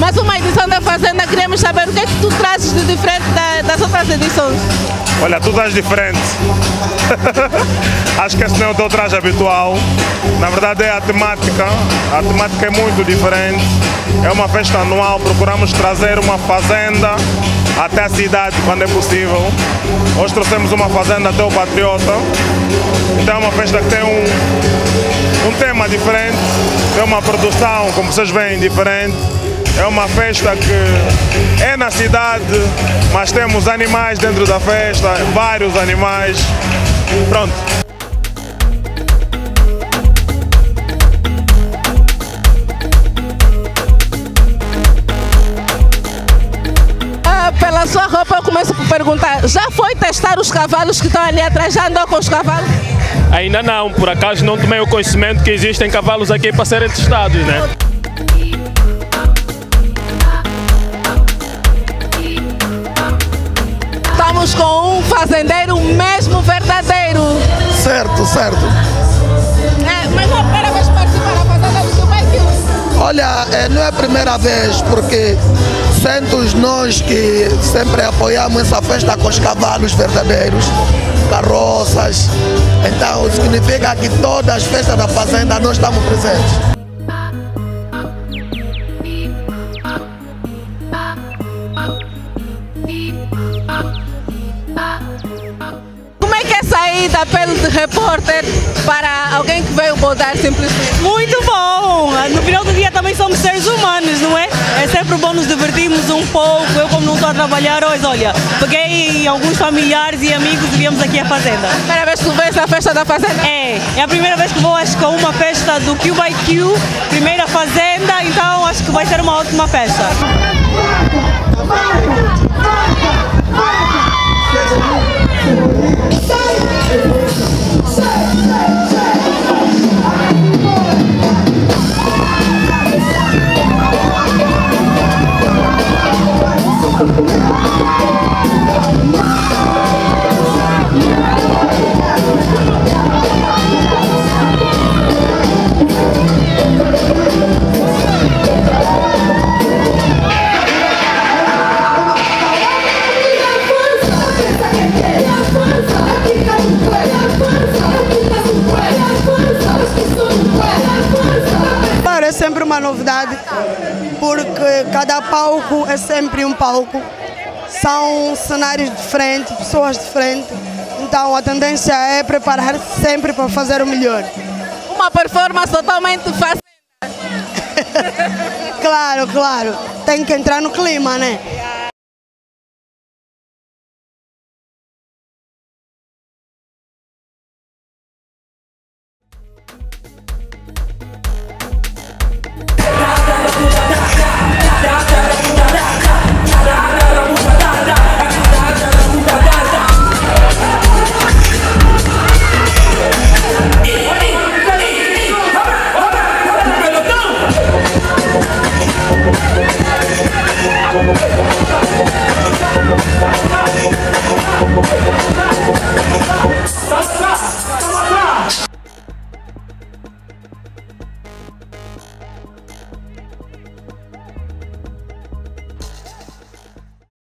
Mais uma edição da Fazenda, queremos saber o que é que tu trazes de diferente das outras edições. Olha, tu estás diferente. Acho que esse não é o teu traje habitual. Na verdade é a temática. A temática é muito diferente. É uma festa anual, procuramos trazer uma fazenda até a cidade quando é possível. Hoje trouxemos uma fazenda até o Patriota. Então é uma festa que tem um tema diferente, tem uma produção, como vocês veem, diferente. É uma festa que é na cidade, mas temos animais dentro da festa, vários animais. Pronto. Pela sua roupa eu começo a perguntar, já foi testar os cavalos que estão ali atrás? Já andou com os cavalos? Ainda não, por acaso não tomei o conhecimento que existem cavalos aqui para serem testados, né? Estamos com um fazendeiro mesmo verdadeiro. Certo, certo. Mas não é a primeira vez que participa da fazenda do Q by Q? Olha, não é a primeira vez, porque nós que sempre apoiamos essa festa com os cavalos verdadeiros, carroças, então significa que todas as festas da fazenda nós estamos presentes. Como é que é sair da pele de repórter para alguém que veio bodar simplesmente? Muito bom! No final do dia também somos seres humanos, não é? É sempre bom nos divertirmos um pouco. Eu, como não estou a trabalhar hoje, olha, peguei alguns familiares e amigos e viemos aqui à fazenda. É a primeira vez que vês a festa da fazenda? É a primeira vez que vou, acho que a uma festa do Q by Q, primeira fazenda, então acho que vai ser uma ótima festa. É sempre uma novidade, porque cada palco é sempre um palco, são cenários diferentes, pessoas diferentes, então a tendência é preparar sempre para fazer o melhor. Uma performance totalmente fazenda. Claro, claro, tem que entrar no clima, né?